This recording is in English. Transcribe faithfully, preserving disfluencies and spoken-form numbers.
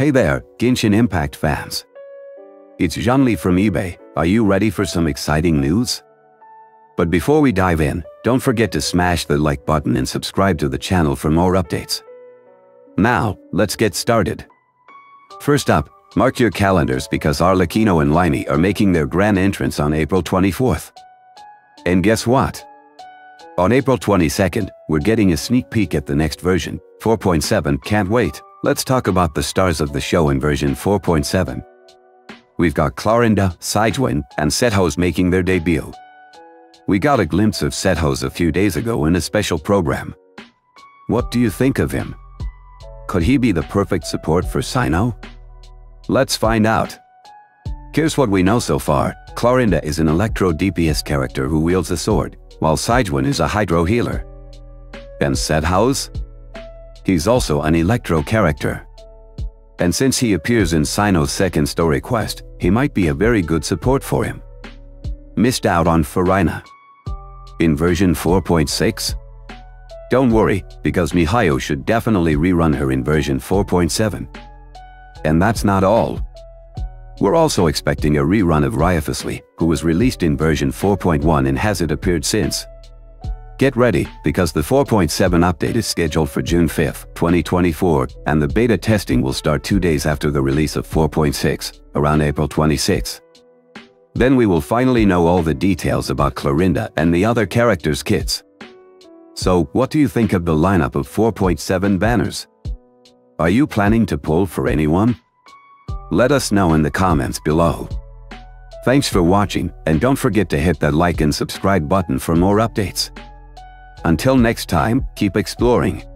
Hey there, Genshin Impact fans. It's Jean-Li from eBay. Are you ready for some exciting news? But before we dive in, don't forget to smash the like button and subscribe to the channel for more updates. Now, let's get started. First up, mark your calendars because Arlecchino and Lyney are making their grand entrance on April twenty-fourth. And guess what? On April twenty-second, we're getting a sneak peek at the next version, four point seven. Can't wait. Let's talk about the stars of the show in version four point seven. We've got Clorinde, Sigewinne, and Sethos making their debut. We got a glimpse of Sethos a few days ago in a special program. What do you think of him? Could he be the perfect support for Cyno? Let's find out. Here's what we know so far. Clorinde is an electro D P S character who wields a sword, while Sigewinne is a hydro healer. And Sethos? He's also an electro character. And since he appears in Cyno's second story quest, he might be a very good support for him. Missed out on Farina in version four point six? Don't worry, because Mihaiyo should definitely rerun her in version four point seven. And that's not all. We're also expecting a rerun of Ryafisly, who was released in version four point one and hasn't appeared since. Get ready, because the four point seven update is scheduled for June fifth, twenty twenty-four, and the beta testing will start two days after the release of four point six, around April twenty-sixth. Then we will finally know all the details about Clorinde and the other characters' kits. So, what do you think of the lineup of four point seven banners? Are you planning to pull for anyone? Let us know in the comments below. Thanks for watching, and don't forget to hit that like and subscribe button for more updates. Until next time, keep exploring.